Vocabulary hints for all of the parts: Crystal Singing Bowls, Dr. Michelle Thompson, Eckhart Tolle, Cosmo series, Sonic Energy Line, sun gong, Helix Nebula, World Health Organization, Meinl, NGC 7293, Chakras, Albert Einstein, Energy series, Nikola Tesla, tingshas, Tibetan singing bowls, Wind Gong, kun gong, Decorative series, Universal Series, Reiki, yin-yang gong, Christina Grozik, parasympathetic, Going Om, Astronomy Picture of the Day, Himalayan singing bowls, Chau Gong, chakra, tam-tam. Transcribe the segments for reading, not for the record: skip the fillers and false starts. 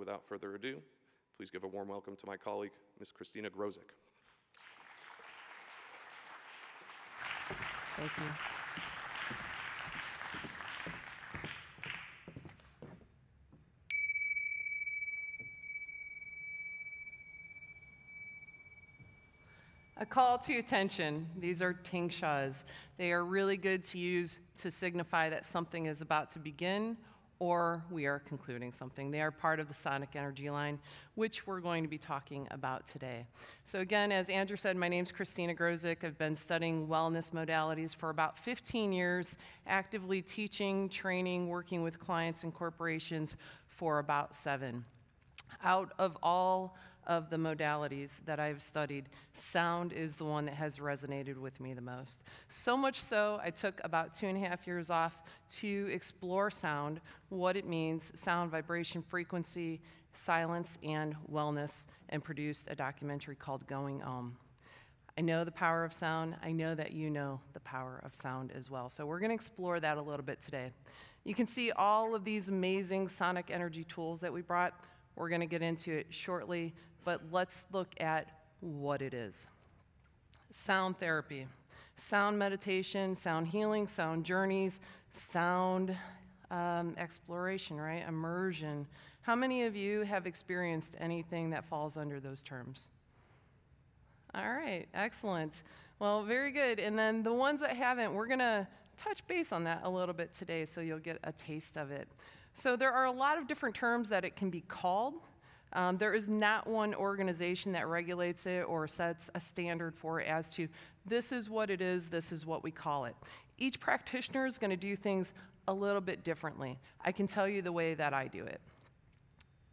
Without further ado, please give a warm welcome to my colleague, Ms. Christina Grozik. Thank you. A call to attention. These are tingshas. They are really good to use to signify that something is about to begin or we are concluding something. They are part of the Sonic Energy Line, which we're going to be talking about today. So again, as Andrew said, my name's Christina Grozik. I've been studying wellness modalities for about 15 years, actively teaching, training, working with clients and corporations for about 7. Out of all of the modalities that I've studied, sound is the one that has resonated with me the most. So much so, I took about 2.5 years off to explore sound, what it means, sound, vibration, frequency, silence, and wellness, and produced a documentary called Going Om. I know the power of sound. I know that you know the power of sound as well. So we're going to explore that a little bit today. You can see all of these amazing sonic energy tools that we brought. We're going to get into it shortly, but let's look at what it is. Sound therapy, sound meditation, sound healing, sound journeys, sound exploration, right? Immersion. How many of you have experienced anything that falls under those terms? All right, excellent. Well, very good. And then the ones that haven't, we're going to touch base on that a little bit today so you'll get a taste of it. So there are a lot of different terms that it can be called. There is not one organization that regulates it or sets a standard for it as to this is what it is, this is what we call it. Each practitioner is going to do things a little bit differently. I can tell you the way that I do it.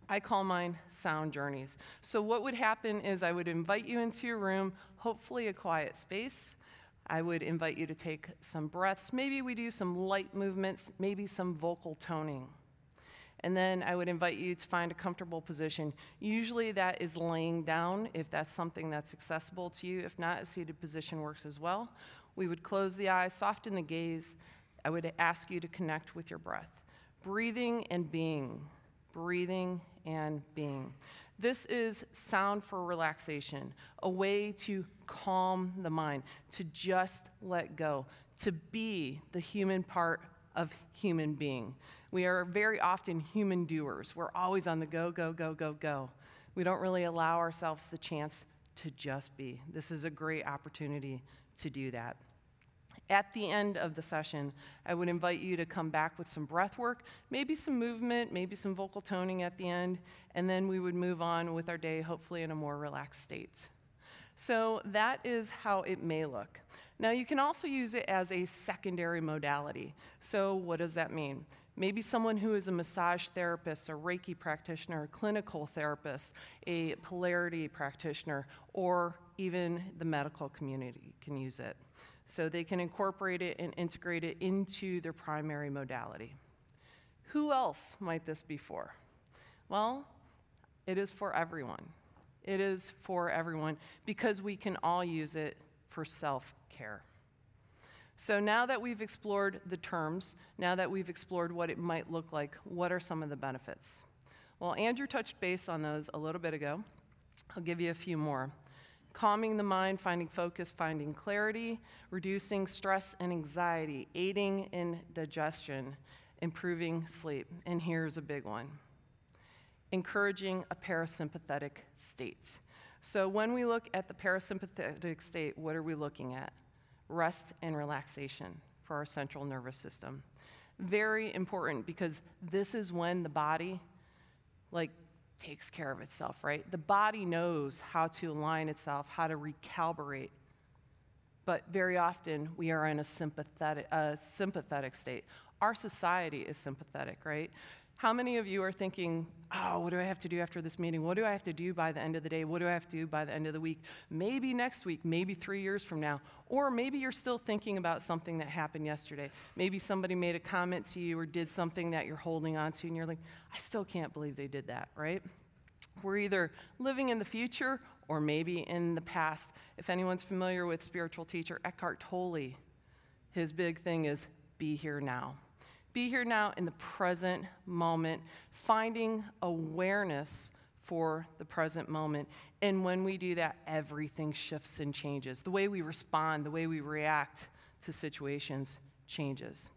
I call mine sound journeys. So what would happen is I would invite you into your room, hopefully a quiet space. I would invite you to take some breaths. Maybe we do some light movements, maybe some vocal toning. And then I would invite you to find a comfortable position. Usually that is laying down, if that's something that's accessible to you. If not, a seated position works as well. We would close the eyes, soften the gaze. I would ask you to connect with your breath. Breathing and being. Breathing and being. This is sound for relaxation, a way to calm the mind, to just let go, to be the human part of human being. We are very often human doers. We're always on the go, go, go, go, go. We don't really allow ourselves the chance to just be. This is a great opportunity to do that. At the end of the session, I would invite you to come back with some breath work, maybe some movement, maybe some vocal toning at the end, and then we would move on with our day, hopefully in a more relaxed state. So that is how it may look. Now, you can also use it as a secondary modality. So what does that mean? Maybe someone who is a massage therapist, a Reiki practitioner, a clinical therapist, a polarity practitioner, or even the medical community can use it. So they can incorporate it and integrate it into their primary modality. Who else might this be for? Well, it is for everyone. It is for everyone because we can all use it for self-care. So now that we've explored the terms, now that we've explored what it might look like, what are some of the benefits? Well, Andrew touched base on those a little bit ago. I'll give you a few more. Calming the mind, finding focus, finding clarity, reducing stress and anxiety, aiding in digestion, improving sleep. And here's a big one. Encouraging a parasympathetic state. So when we look at the parasympathetic state, what are we looking at? Rest and relaxation for our central nervous system. Very important because this is when the body, like, takes care of itself, right? The body knows how to align itself, how to recalibrate. But very often, we are in a sympathetic state. Our society is sympathetic, right? How many of you are thinking, oh, what do I have to do after this meeting? What do I have to do by the end of the day? What do I have to do by the end of the week? Maybe next week, maybe 3 years from now. Or maybe you're still thinking about something that happened yesterday. Maybe somebody made a comment to you or did something that you're holding on to, and you're like, I still can't believe they did that, right? We're either living in the future or maybe in the past. If anyone's familiar with spiritual teacher Eckhart Tolle, his big thing is be here now. Be here now in the present moment, finding awareness for the present moment. And when we do that, everything shifts and changes. The way we respond, the way we react to situations changes.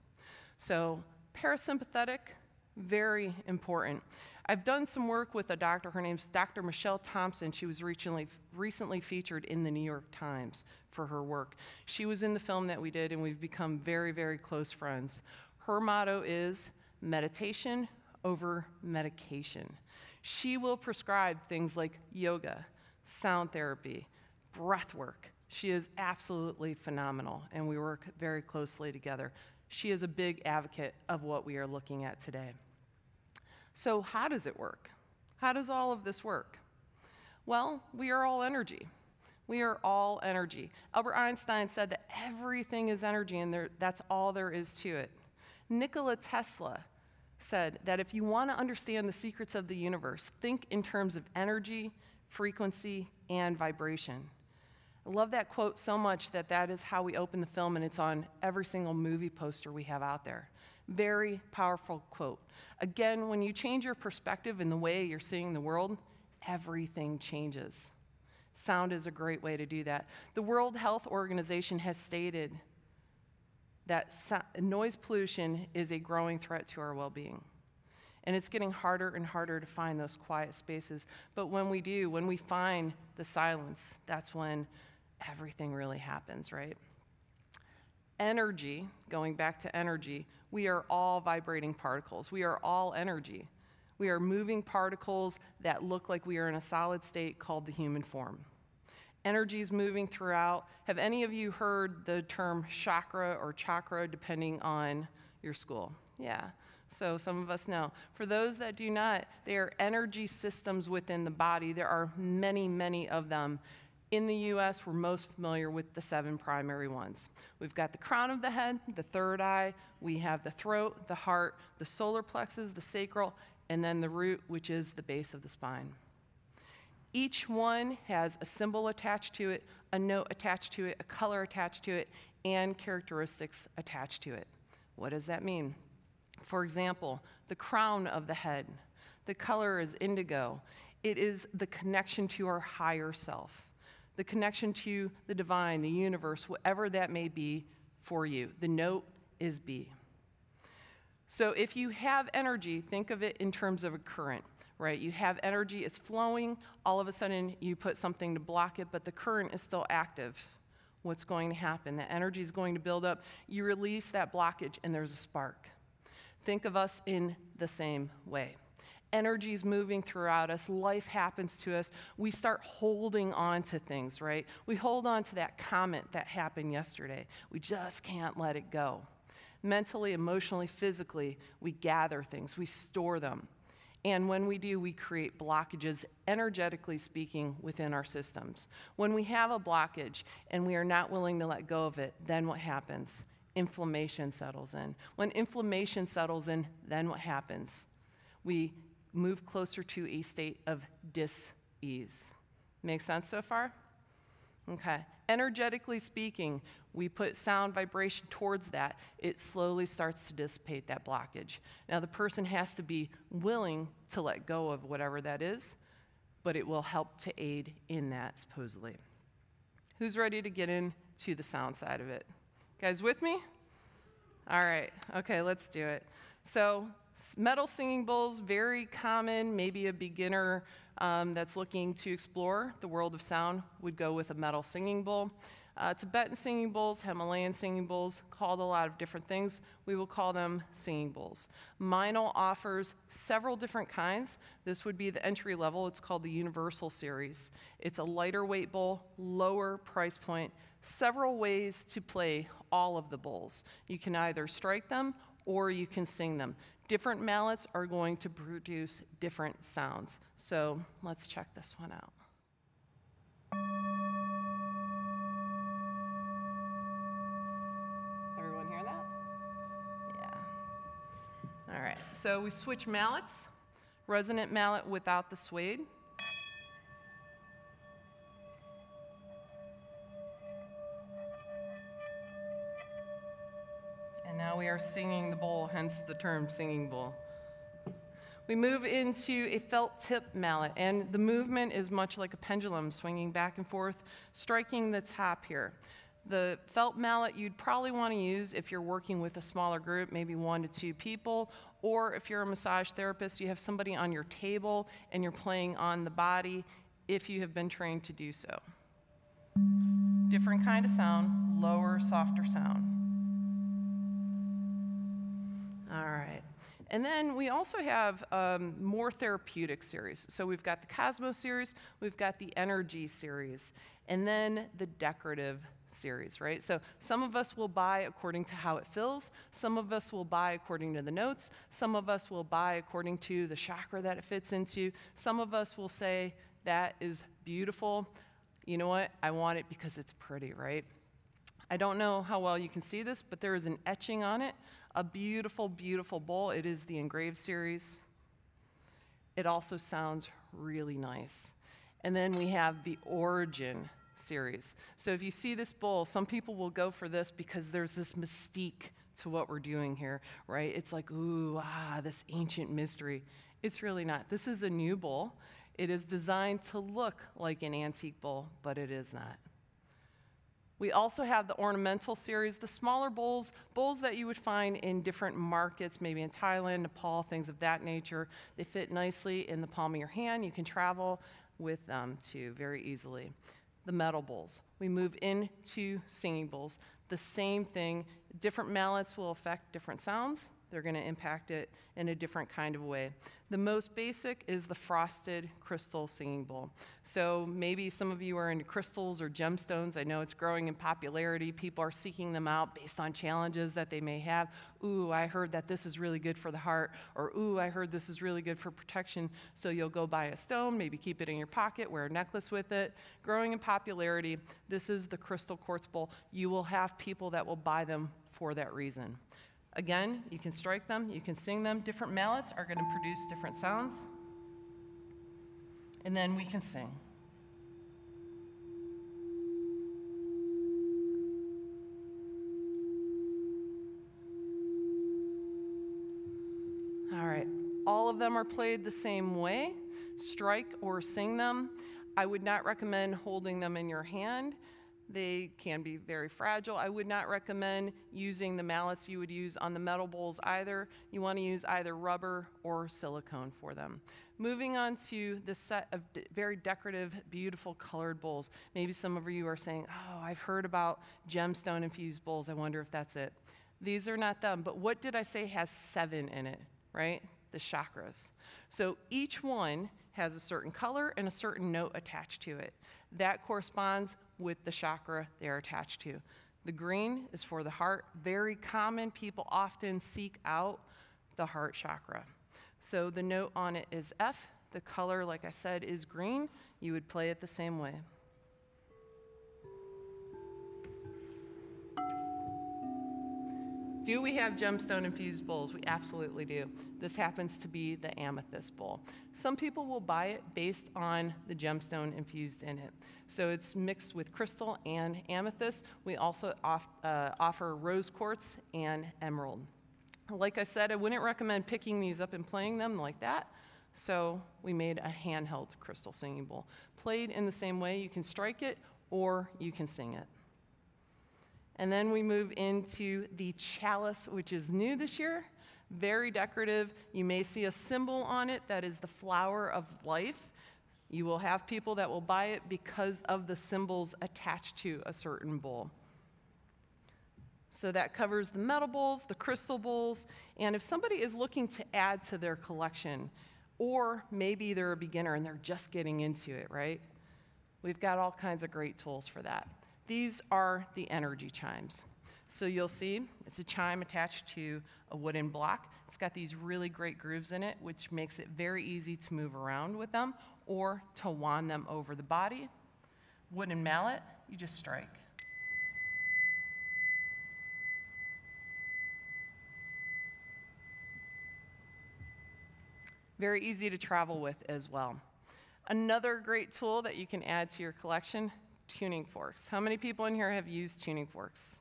So parasympathetic, very important. I've done some work with a doctor. Her name's Dr. Michelle Thompson. She was recently featured in the New York Times for her work. She was in the film that we did, and we've become very, very close friends. Her motto is meditation over medication. She will prescribe things like yoga, sound therapy, breath work. She is absolutely phenomenal, and we work very closely together. She is a big advocate of what we are looking at today. So how does it work? How does all of this work? Well, we are all energy. We are all energy. Albert Einstein said that everything is energy, and that's all there is to it. Nikola Tesla said that if you want to understand the secrets of the universe, think in terms of energy, frequency, and vibration. I love that quote so much that that is how we open the film, and it's on every single movie poster we have out there. Very powerful quote. Again, when you change your perspective and the way you're seeing the world, everything changes. Sound is a great way to do that. The World Health Organization has stated that noise pollution is a growing threat to our well-being. And it's getting harder and harder to find those quiet spaces. But when we do, when we find the silence, that's when everything really happens, right? Energy, going back to energy, we are all vibrating particles. We are all energy. We are moving particles that look like we are in a solid state called the human form. Energy is moving throughout. Have any of you heard the term chakra or chakra, depending on your school? Yeah, so some of us know. For those that do not, they are energy systems within the body. There are many, many of them. In the US, we're most familiar with the 7 primary ones. We've got the crown of the head, the third eye, we have the throat, the heart, the solar plexus, the sacral, and then the root, which is the base of the spine. Each one has a symbol attached to it, a note attached to it, a color attached to it, and characteristics attached to it. What does that mean? For example, the crown of the head. The color is indigo. It is the connection to our higher self, the connection to the divine, the universe, whatever that may be for you. The note is B. So if you have energy, think of it in terms of a current, right? You have energy, it's flowing, all of a sudden you put something to block it, but the current is still active. What's going to happen? The energy is going to build up. You release that blockage and there's a spark. Think of us in the same way. Energy is moving throughout us, life happens to us, we start holding on to things, right? We hold on to that comment that happened yesterday. We just can't let it go. Mentally, emotionally, physically, we gather things, we store them. And when we do, we create blockages, energetically speaking, within our systems. When we have a blockage and we are not willing to let go of it, then what happens? Inflammation settles in. When inflammation settles in, then what happens? We move closer to a state of dis-ease. Make sense so far? Okay. Energetically speaking, we put sound vibration towards that. It slowly starts to dissipate that blockage. Now, the person has to be willing to let go of whatever that is, but it will help to aid in that, supposedly. Who's ready to get into the sound side of it? You guys with me? All right. Okay, let's do it. So, metal singing bowls, very common, maybe a beginner that's looking to explore the world of sound would go with a metal singing bowl. Tibetan singing bowls, Himalayan singing bowls, called a lot of different things. We will call them singing bowls. Meinl offers several different kinds. This would be the entry level. It's called the Universal Series. It's a lighter weight bowl, lower price point, several ways to play all of the bowls. You can either strike them or you can sing them. Different mallets are going to produce different sounds. So let's check this one out. Everyone hear that? Yeah. All right, so we switch mallets. Resonant mallet without the suede. And now we are singing the bowl, hence the term singing bowl. We move into a felt-tip mallet, and the movement is much like a pendulum, swinging back and forth, striking the top here. The felt mallet you'd probably want to use if you're working with a smaller group, maybe 1 to 2 people, or if you're a massage therapist, you have somebody on your table and you're playing on the body if you have been trained to do so. Different kind of sound, lower, softer sound. All right. And then we also have more therapeutic series. So we've got the Cosmo series, we've got the Energy series, and then the Decorative series, right? So some of us will buy according to how it feels, some of us will buy according to the notes, some of us will buy according to the chakra that it fits into, some of us will say, that is beautiful, you know what, I want it because it's pretty, right? I don't know how well you can see this, but there is an etching on it. A beautiful, beautiful bowl. It is the engraved series. It also sounds really nice. And then we have the origin series. So if you see this bowl, some people will go for this because there's this mystique to what we're doing here, right? It's like, ooh, ah, this ancient mystery. It's really not. This is a new bowl. It is designed to look like an antique bowl, but it is not. We also have the ornamental series, the smaller bowls, bowls that you would find in different markets, maybe in Thailand, Nepal, things of that nature. They fit nicely in the palm of your hand. You can travel with them too very easily. The metal bowls. We move into singing bowls. The same thing, different mallets will affect different sounds. They're going to impact it in a different kind of way. The most basic is the frosted crystal singing bowl. So maybe some of you are into crystals or gemstones. I know it's growing in popularity. People are seeking them out based on challenges that they may have. Ooh, I heard that this is really good for the heart. Or ooh, I heard this is really good for protection. So you'll go buy a stone, maybe keep it in your pocket, wear a necklace with it. Growing in popularity, this is the crystal quartz bowl. You will have people that will buy them for that reason. Again, you can strike them, you can sing them. Different mallets are going to produce different sounds. And then we can sing. All right. All of them are played the same way. Strike or sing them. I would not recommend holding them in your hand. They can be very fragile. I would not recommend using the mallets you would use on the metal bowls either. You want to use either rubber or silicone for them. Moving on to the set of very decorative, beautiful colored bowls. Maybe some of you are saying, oh, I've heard about gemstone infused bowls. I wonder if that's it. These are not them, but what did I say has 7 in it, right? The chakras. So each one has a certain color and a certain note attached to it. That corresponds with the chakra they are attached to. The green is for the heart. Very common, people often seek out the heart chakra. So the note on it is F. The color, like I said, is green. You would play it the same way. Do we have gemstone-infused bowls? We absolutely do. This happens to be the amethyst bowl. Some people will buy it based on the gemstone infused in it. So it's mixed with crystal and amethyst. We also offer rose quartz and emerald. Like I said, I wouldn't recommend picking these up and playing them like that. So we made a handheld crystal singing bowl. Played in the same way, you can strike it or you can sing it. And then we move into the chalice, which is new this year, very decorative. You may see a symbol on it that is the flower of life. You will have people that will buy it because of the symbols attached to a certain bowl. So that covers the metal bowls, the crystal bowls, and if somebody is looking to add to their collection, or maybe they're a beginner and they're just getting into it, right? We've got all kinds of great tools for that. These are the energy chimes. So you'll see it's a chime attached to a wooden block. It's got these really great grooves in it, which makes it very easy to move around with them or to wand them over the body. Wooden mallet, you just strike. Very easy to travel with as well. Another great tool that you can add to your collection, tuning forks. How many people in here have used tuning forks?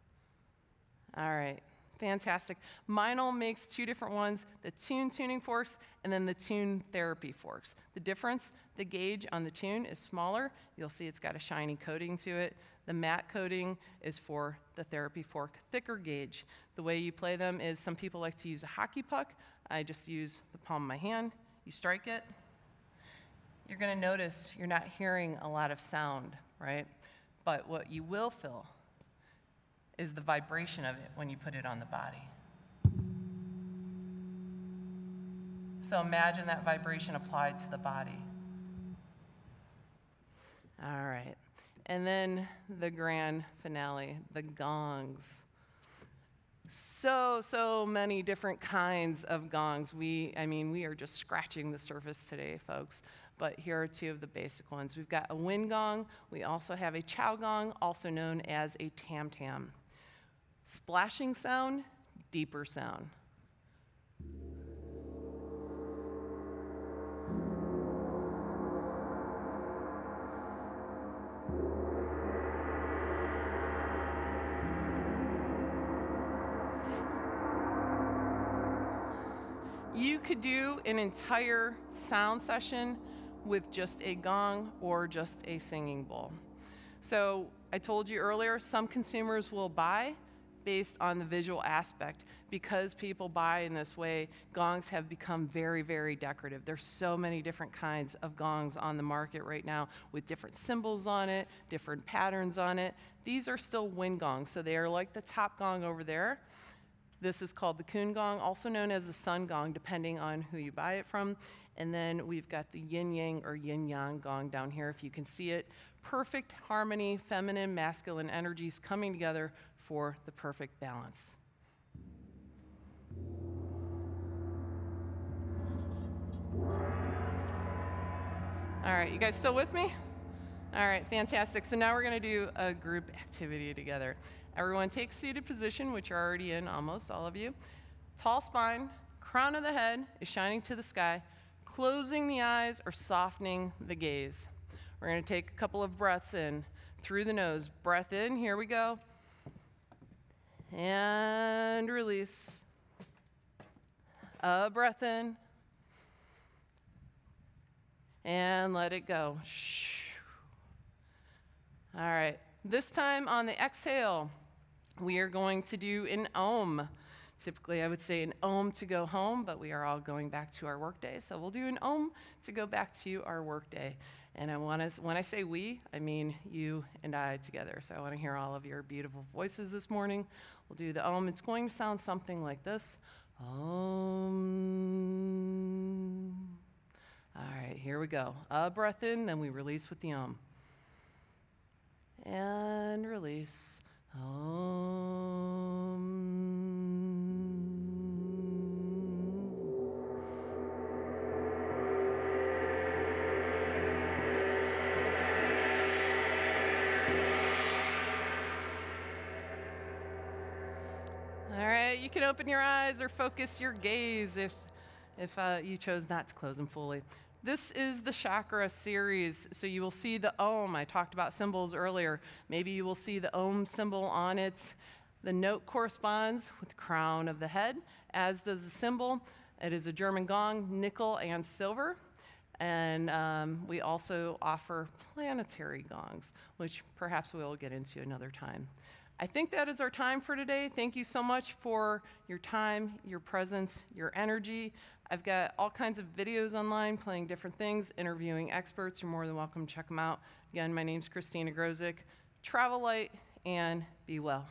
All right, Fantastic. Meinl makes two different ones, the tuning forks and then the tune therapy forks. The difference, the gauge on the tune is smaller. You'll see it's got a shiny coating to it. The matte coating is for the therapy fork, thicker gauge. The way you play them is some people like to use a hockey puck. I just use the palm of my hand. You strike it. You're going to notice you're not hearing a lot of sound, right? But what you will feel is the vibration of it when you put it on the body. So imagine that vibration applied to the body. All right. And then the grand finale, the gongs. So many different kinds of gongs. I mean, we are just scratching the surface today, folks. But here are two of the basic ones. We've got a wind gong. We also have a Chau Gong, also known as a tam-tam. Splashing sound, deeper sound. You could do an entire sound session with just a gong or just a singing bowl. So I told you earlier, some consumers will buy based on the visual aspect. Because people buy in this way, gongs have become very, very decorative. There's so many different kinds of gongs on the market right now with different symbols on it, different patterns on it. These are still wind gongs, so they are like the top gong over there. This is called the kun gong, also known as the sun gong, depending on who you buy it from. And then we've got the yin-yang or yin-yang gong down here, if you can see it. Perfect harmony, feminine, masculine energies coming together for the perfect balance. All right, you guys still with me? All right, fantastic. So now we're going to do a group activity together. Everyone take seated position, which you're already in, almost all of you. Tall spine, crown of the head is shining to the sky, closing the eyes or softening the gaze. We're going to take a couple of breaths in through the nose. Breath in, here we go. And release. A breath in. And let it go. All right. This time on the exhale, we are going to do an Om. Typically, I would say an Om to go home, but we are all going back to our workday, so we'll do an Om to go back to our workday. And I want us, when I say we, I mean you and I together. So I want to hear all of your beautiful voices this morning. We'll do the Om. It's going to sound something like this. Om. All right, here we go. A breath in, then we release with the Om. And release. All right, you can open your eyes or focus your gaze if you chose not to close them fully. This is the chakra series, so you will see the Om. I talked about symbols earlier. Maybe you will see the Om symbol on it. The note corresponds with the crown of the head, as does the symbol. It is a German gong, nickel and silver. And we also offer planetary gongs, which perhaps we will get into another time. I think that is our time for today. Thank you so much for your time, your presence, your energy. I've got all kinds of videos online playing different things, interviewing experts. You're more than welcome to check them out. Again, my name's Christina Grozik. Travel light and be well.